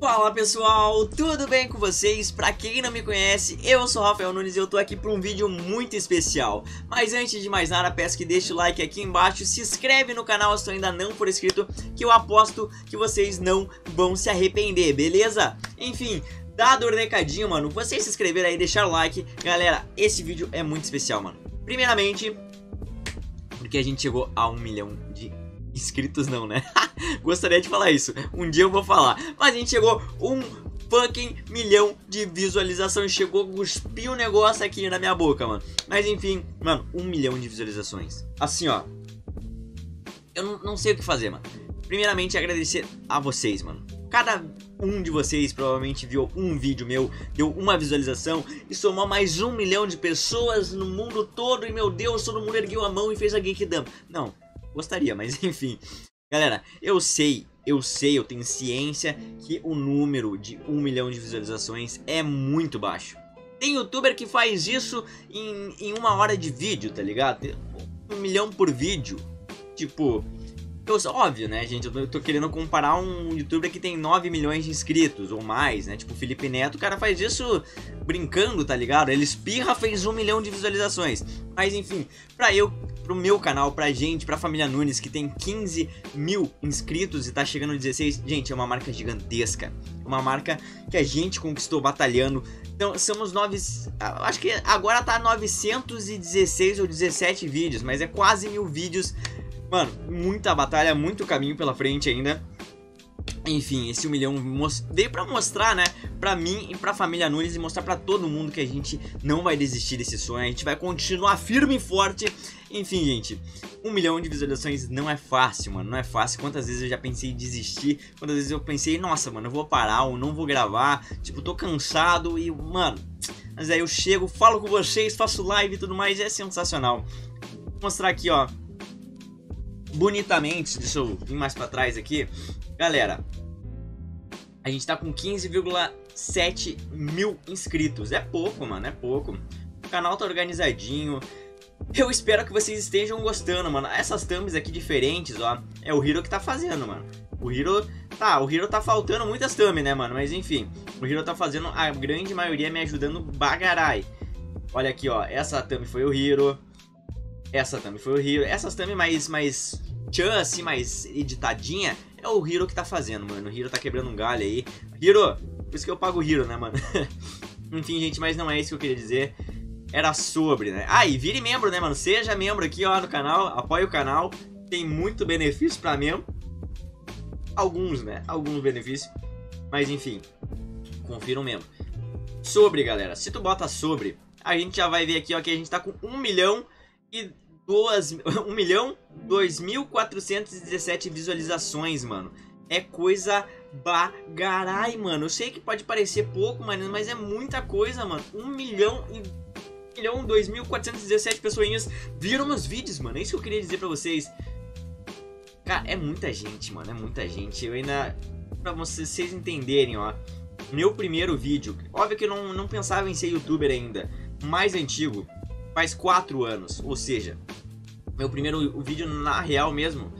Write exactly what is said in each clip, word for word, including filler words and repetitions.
Fala pessoal, tudo bem com vocês? Pra quem não me conhece, eu sou o Rafael Nunes e eu tô aqui pra um vídeo muito especial. Mas antes de mais nada, peço que deixe o like aqui embaixo, se inscreve no canal se tu ainda não for inscrito, que eu aposto que vocês não vão se arrepender, beleza? Enfim, dado o recadinho, mano, vocês se inscreveram aí, deixar o like. Galera, esse vídeo é muito especial, mano. Primeiramente, porque a gente chegou a um milhão de inscritos não, né? Gostaria de falar isso, um dia eu vou falar. Mas a gente chegou um fucking milhão de visualizações. Chegou, cuspiu o negócio aqui na minha boca, mano. Mas enfim, mano, um milhão de visualizações. Assim, ó, eu não, não sei o que fazer, mano. Primeiramente, agradecer a vocês, mano. Cada um de vocês provavelmente viu um vídeo meu, deu uma visualização e somou mais um milhão de pessoas no mundo todo. E meu Deus, todo mundo ergueu a mão e fez a Geekdam. Não, gostaria, mas enfim. Galera, eu sei, eu sei, eu tenho ciência que o número de um milhão de visualizações é muito baixo. Tem youtuber que faz isso em, em uma hora de vídeo, tá ligado? Um milhão por vídeo. Tipo, eu, óbvio, né, gente? Eu tô, eu tô querendo comparar um youtuber que tem nove milhões de inscritos ou mais, né? Tipo, o Felipe Neto, o cara faz isso brincando, tá ligado? Ele espirra, fez um milhão de visualizações. Mas enfim, pra eu... pro meu canal, pra gente, pra Família Nunes, que tem quinze mil inscritos e tá chegando a dezesseis, gente, é uma marca gigantesca, uma marca que a gente conquistou batalhando. Então, somos nove, acho que agora tá novecentos e dezesseis ou dezessete vídeos, mas é quase mil vídeos, mano, muita batalha, muito caminho pela frente ainda. Enfim, esse um milhão dei pra mostrar, né, pra mim e pra Família Nunes, e mostrar pra todo mundo que a gente não vai desistir desse sonho, a gente vai continuar firme e forte. Enfim, gente, um milhão de visualizações não é fácil, mano, não é fácil. Quantas vezes eu já pensei em desistir, quantas vezes eu pensei, nossa, mano, eu vou parar ou não vou gravar, tipo, tô cansado e, mano, mas aí eu chego, falo com vocês, faço live e tudo mais, é sensacional. Vou mostrar aqui, ó, bonitamente, deixa eu vir mais pra trás aqui. Galera, a gente tá com quinze vírgula sete mil inscritos. É pouco, mano, é pouco. O canal tá organizadinho. Eu espero que vocês estejam gostando, mano. Essas thumbs aqui diferentes, ó, é o Hiro que tá fazendo, mano. O Hiro tá, o Hiro tá faltando muitas thumbs, né, mano? Mas enfim, o Hiro tá fazendo a grande maioria, me ajudando bagarai. Olha aqui, ó, essa thumb foi o Hiro. Essa thumb foi o Hiro. Essas thumb mais, mais tchan, assim, mais editadinha, é o Hiro que tá fazendo, mano. O Hiro tá quebrando um galho aí. Hiro, por isso que eu pago o Hiro, né, mano? Enfim, gente, mas não é isso que eu queria dizer. Era sobre, né? Ah, e vire membro, né, mano? Seja membro aqui, ó, no canal. Apoie o canal. Tem muito benefício pra membro. Alguns, né? Alguns benefícios. Mas, enfim. Confiram mesmo. Sobre, galera. Se tu bota sobre, a gente já vai ver aqui, ó, que a gente tá com um milhão e... um milhão, dois mil quatrocentos e dezessete visualizações, mano. É coisa bagarai, mano. Eu sei que pode parecer pouco, mano, mas é muita coisa, mano. um milhão e... um milhão, dois mil quatrocentos e dezessete pessoinhas viram meus vídeos, mano. É isso que eu queria dizer pra vocês. Cara, é muita gente, mano. É muita gente. Eu ainda... pra vocês entenderem, ó. Meu primeiro vídeo... óbvio que eu não, não pensava em ser youtuber ainda. Mais antigo. Faz quatro anos, ou seja, meu primeiro vídeo na real mesmo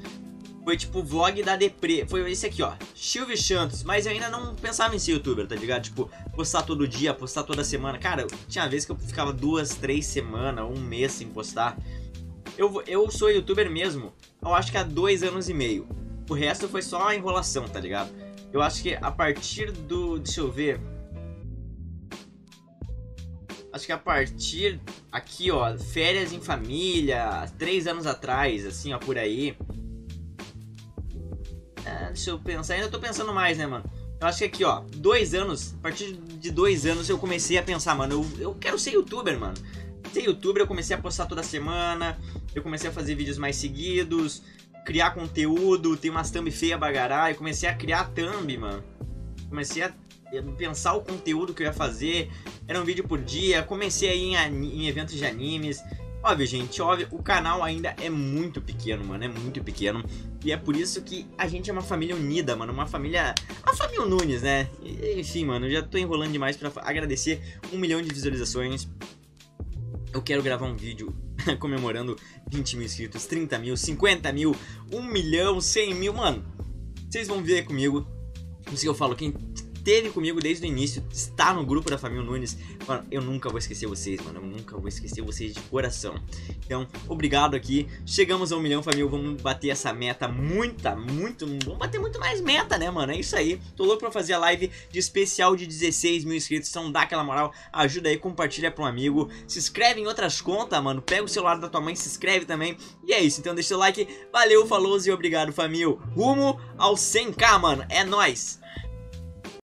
foi tipo vlog da deprê, foi esse aqui, ó, Silvio Santos. Mas eu ainda não pensava em ser youtuber, tá ligado? Tipo, postar todo dia, postar toda semana. Cara, tinha vezes que eu ficava duas, três semanas, um mês sem postar. Eu, eu sou youtuber mesmo, eu acho que há dois anos e meio. O resto foi só a enrolação, tá ligado? Eu acho que a partir do... deixa eu ver... acho que a partir aqui, ó, férias em família, três anos atrás, assim, ó, por aí. Ah, deixa eu pensar, ainda tô pensando mais, né, mano? Eu acho que aqui, ó, dois anos, a partir de dois anos eu comecei a pensar, mano, eu, eu quero ser youtuber, mano. Ser youtuber, eu comecei a postar toda semana, eu comecei a fazer vídeos mais seguidos, criar conteúdo, tem umas thumb feia bagarai, eu comecei a criar thumb, mano. Comecei a pensar o conteúdo que eu ia fazer. Era um vídeo por dia. Comecei aí em, em eventos de animes. Óbvio, gente, óbvio, o canal ainda é muito pequeno, mano. É muito pequeno. E é por isso que a gente é uma família unida, mano. Uma família... a família Nunes, né? Enfim, mano, eu já tô enrolando demais pra agradecer um milhão de visualizações. Eu quero gravar um vídeo comemorando vinte mil inscritos, trinta mil, cinquenta mil, um milhão, cem mil, mano. Vocês vão ver comigo. Por isso que eu falo, quem... esteve comigo desde o início, está no grupo da Família Nunes. Mano, eu nunca vou esquecer vocês, mano. Eu nunca vou esquecer vocês de coração. Então, obrigado aqui. Chegamos a um milhão, família. Vamos bater essa meta muita, muito... Vamos bater muito mais meta, né, mano? É isso aí. Tô louco pra fazer a live de especial de dezesseis mil inscritos. Então, dá aquela moral. Ajuda aí, compartilha pra um amigo. Se inscreve em outras contas, mano. Pega o celular da tua mãe, se inscreve também. E é isso. Então, deixa o like. Valeu, falou e obrigado, família. Rumo ao cem k, mano. É nóis!